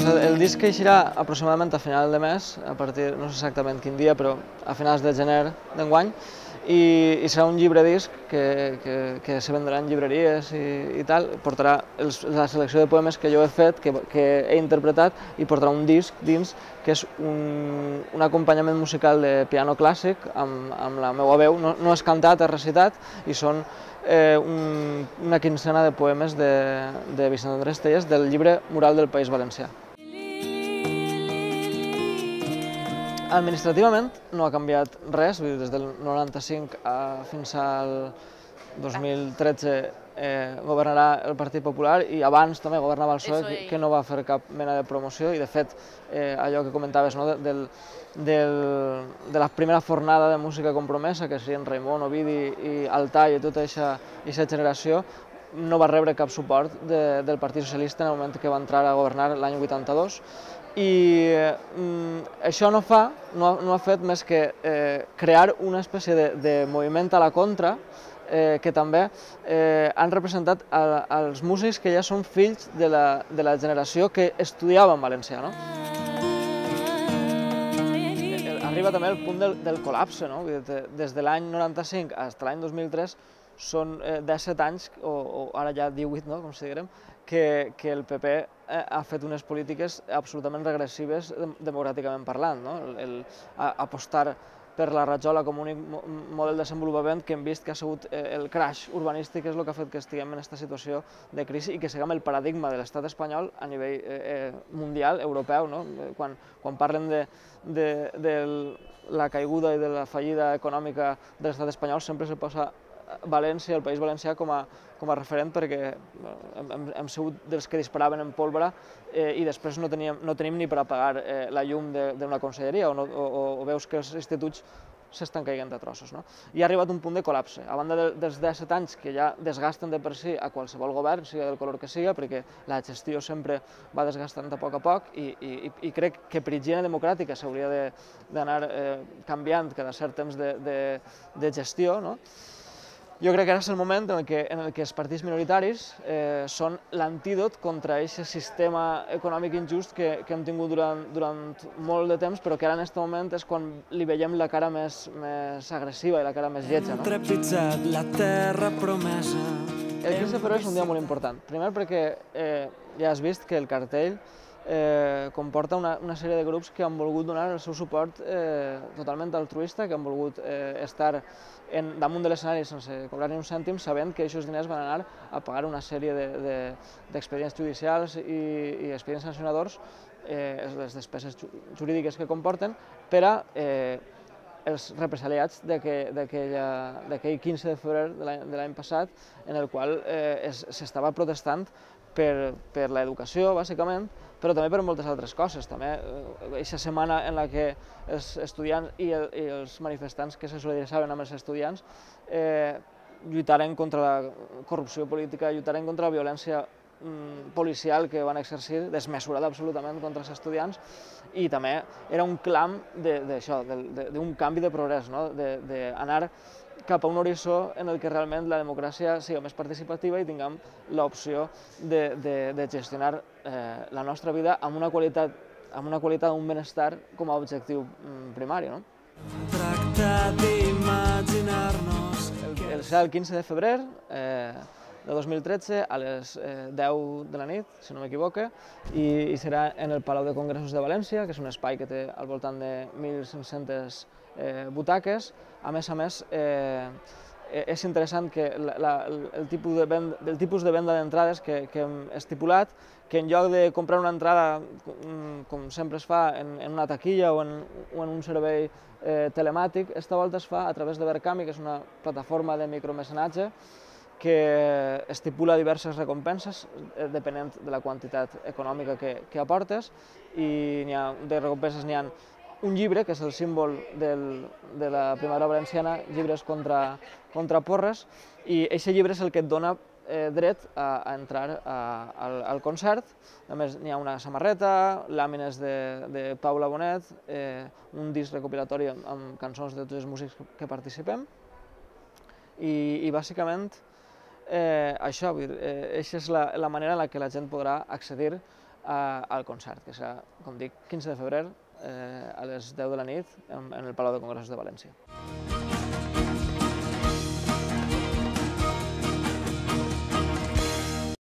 Doncs el disc eixirà aproximadament a final de mes, a partir, no sé exactament quin dia, però a finals de gener d'enguany, i serà un llibre disc que se vendrà en llibreries i tal, portarà la selecció de poemes que jo he fet, que he interpretat, i portarà un disc dins que és un acompanyament musical de piano clàssic amb la meva veu, no és cantat, és recitat, i són una quincena de poemes de Vicent Andrés Telles del llibre Mural del País Valencià. Administrativament no ha canviat res, des del 1995 fins al 2013 governarà el Partit Popular i abans també governava el PSOE, que no va fer cap mena de promoció i de fet allò que comentaves de la primera fornada de música compromesa, que serien Raimon, Ovidi i Al Tall i tota aquesta generació, no va rebre cap suport del Partit Socialista en el moment que va entrar a governar l'any 82 i això no ha fet més que crear una espècie de moviment a la contra que també han representat els músics que ja són fills de la generació que estudiava en València. Arriba també el punt del col·lapse, des de l'any 95 fins a l'any 2003 són 17 anys, o ara ja 18, com si diguem, que el PP ha fet unes polítiques absolutament regressives democràticament parlant. Apostar per la rajola com un model de desenvolupament que hem vist que ha sigut el crash urbanístic, és el que ha fet que estiguem en aquesta situació de crisi i que seguim el paradigma de l'estat espanyol a nivell mundial, europeu. Quan parlen de la caiguda i de la fallida econòmica de l'estat espanyol sempre se posa València, el País Valencià, com a referent perquè hem sigut dels que disparaven en pólvora i després no tenim ni per a pagar la llum d'una conselleria o veus que els instituts s'estan caient de trossos. I ha arribat un punt de col·lapse. A banda dels 17 anys que ja desgasten de per si a qualsevol govern, sigui del color que siga, perquè la gestió sempre va desgastant a poc i crec que per higiene democràtica s'hauria d'anar canviant cada cert temps de gestió. Jo crec que ara és el moment en què els partits minoritaris són l'antídot contra aquest sistema econòmic injust que hem tingut durant molt de temps, però que ara en aquest moment és quan li veiem la cara més agressiva i la cara més lletja. Hem trepitjat la terra promesa. El 15 de febrer és un dia molt important. Primer perquè ja has vist que el cartell comporta una sèrie de grups que han volgut donar el seu suport totalment altruista, que han volgut estar damunt de l'escenari sense cobrar ni un cèntim, sabent que aquests diners van anar a pagar una sèrie d'expedients judicials i expedients sancionadors, les despeses jurídiques que comporten, per a els represaliats d'aquell 15 de febrer de l'any passat, en el qual s'estava protestant per l'educació, bàsicament, però també per moltes altres coses. També aquesta setmana en la que els estudiants i els manifestants que se solidarizaven amb els estudiants lluitaren contra la corrupció política, lluitaren contra la violència policial que van exercir, desmesurada absolutament contra els estudiants, i també era un clam d'això, d'un canvi de progrés, d'anar cap a un horitzó en el que realment la democràcia sigui més participativa i tinguem l'opció de gestionar la nostra vida amb una qualitat, un benestar com a objectiu primari. Serà el 15 de febrer de 2013 a les 10 de la nit, si no m'equivoque, i serà en el Palau de Congressos de València, que és un espai que té al voltant de 1.500 butaques. A més, és interessant que el tipus de venda d'entrades que hem estipulat, que en lloc de comprar una entrada, com sempre es fa, en una taquilla o en un servei telemàtic, esta volta es fa a través de Verkami, que és una plataforma de micromecenatge que estipula diverses recompenses depenent de la quantitat econòmica que aportes, i de recompenses n'hi ha un llibre, que és el símbol de la primavera valenciana, llibres contra porres, i aquest llibre és el que et dona dret a entrar al concert. A més, n'hi ha una samarreta, làmines de Paula Bonet, un disc recopilatori amb cançons de tots els músics que participem, i bàsicament això, aquesta és la manera en què la gent podrà accedir al concert, que serà, com dic, 15 de febrer a les 10 de la nit en el Palau de Congressos de València.